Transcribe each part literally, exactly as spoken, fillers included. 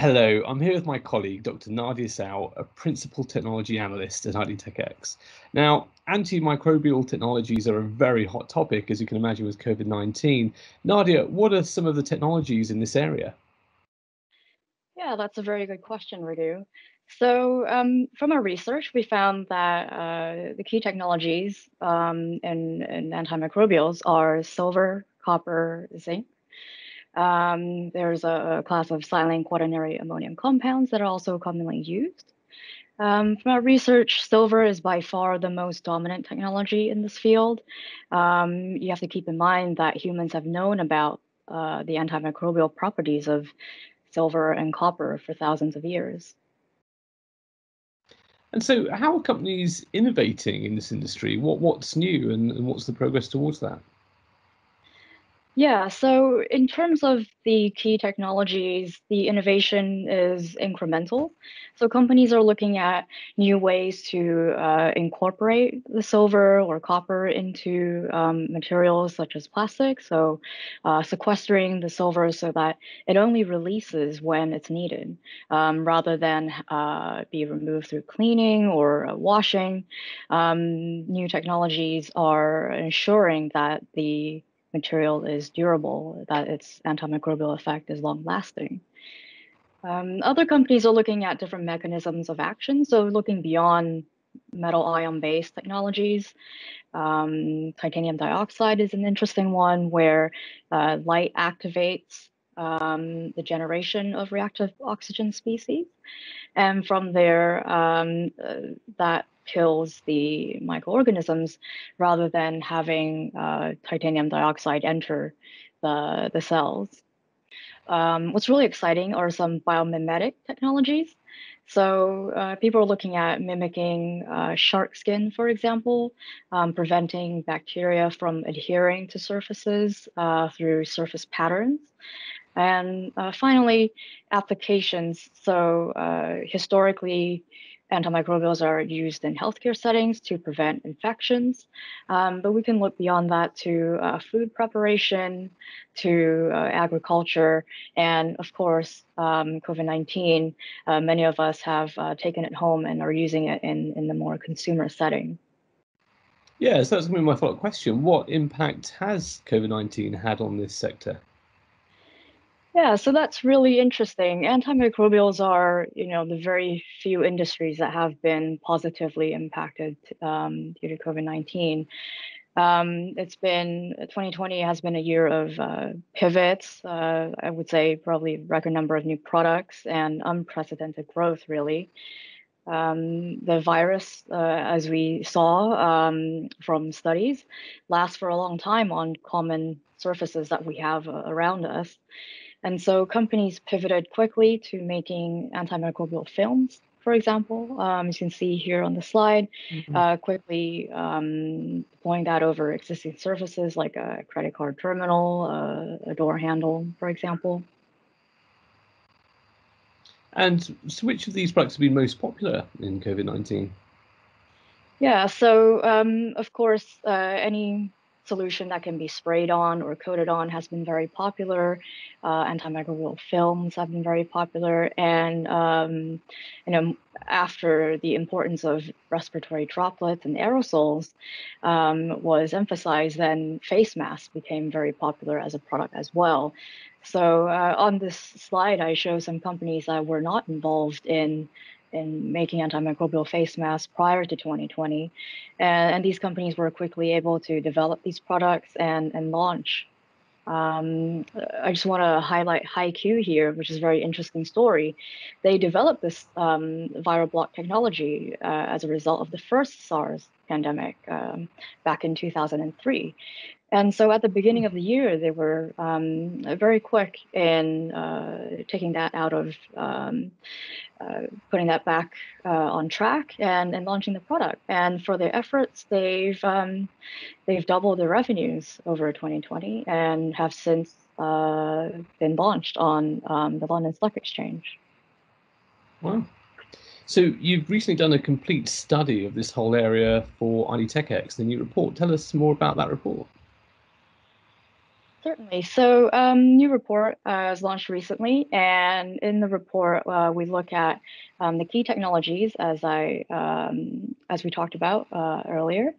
Hello, I'm here with my colleague, Doctor Nadia Tsao, a Principal Technology Analyst at IDTechEx. Now, antimicrobial technologies are a very hot topic, as you can imagine, with COVID nineteen. Nadia, what are some of the technologies in this area? Yeah, that's a very good question, Raghu. So um, from our research, we found that uh, the key technologies um, in, in antimicrobials are silver, copper, zinc. Um, there's a, a class of silane quaternary ammonium compounds that are also commonly used. Um, from our research, silver is by far the most dominant technology in this field. Um, you have to keep in mind that humans have known about uh, the antimicrobial properties of silver and copper for thousands of years. And so how are companies innovating in this industry? What, what's new and, and what's the progress towards that? Yeah, so in terms of the key technologies, the innovation is incremental. So companies are looking at new ways to uh, incorporate the silver or copper into um, materials such as plastic. So uh, sequestering the silver so that it only releases when it's needed, um, rather than uh, be removed through cleaning or washing. Um, new technologies are ensuring that the material is durable, that its antimicrobial effect is long-lasting. Um, other companies are looking at different mechanisms of action, so looking beyond metal ion-based technologies. Um, titanium dioxide is an interesting one where uh, light activates um, the generation of reactive oxygen species, and from there um, uh, that kills the microorganisms rather than having uh, titanium dioxide enter the, the cells. Um, what's really exciting are some biomimetic technologies. So uh, people are looking at mimicking uh, shark skin, for example, um, preventing bacteria from adhering to surfaces uh, through surface patterns. And uh, finally, applications. So uh, historically, antimicrobials are used in healthcare settings to prevent infections, um, but we can look beyond that to uh, food preparation, to uh, agriculture, and of course, um, COVID nineteen, uh, many of us have uh, taken it home and are using it in, in the more consumer setting. Yeah, so that's going to be my follow-up question. What impact has COVID nineteen had on this sector? Yeah, so that's really interesting. Antimicrobials are, you know, the very few industries that have been positively impacted um, due to COVID nineteen. Um, it's been, twenty twenty has been a year of uh, pivots, uh, I would say probably record number of new products and unprecedented growth, really. Um, the virus, uh, as we saw um, from studies, lasts for a long time on common surfaces that we have uh, around us. And so companies pivoted quickly to making antimicrobial films, for example, um, as you can see here on the slide, mm-hmm. uh, quickly um, deploying that over existing surfaces like a credit card terminal, uh, a door handle, for example. And so which of these products have been most popular in COVID nineteen? Yeah, so um, of course, uh, any solution that can be sprayed on or coated on has been very popular. Uh, antimicrobial films have been very popular, and um, you know, after the importance of respiratory droplets and aerosols um, was emphasized, then face masks became very popular as a product as well. So uh, on this slide, I show some companies that were not involved in in making antimicrobial face masks prior to twenty twenty. And, and these companies were quickly able to develop these products and, and launch. Um, I just want to highlight HiQ here, which is a very interesting story. They developed this um, viral block technology uh, as a result of the first SARS pandemic um, back in two thousand three. And so at the beginning of the year, they were um, very quick in uh, taking that out of, um, uh, putting that back uh, on track and, and launching the product. And for their efforts, they've, um, they've doubled their revenues over twenty twenty and have since uh, been launched on um, the London Stock exchange. Wow. So you've recently done a complete study of this whole area for IDTechEx, the new report. Tell us more about that report. Certainly. So um, new report uh, was launched recently, and in the report uh, we look at um, the key technologies as I um, as we talked about uh, earlier,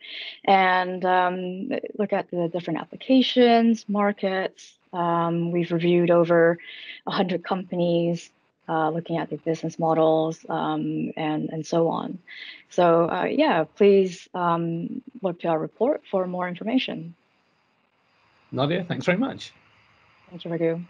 and um, look at the different applications, markets. Um, we've reviewed over one hundred companies, uh, looking at their business models um, and and so on. So uh, yeah, please um, look to our report for more information. Nadia, thanks very much. Thank you, Raghu.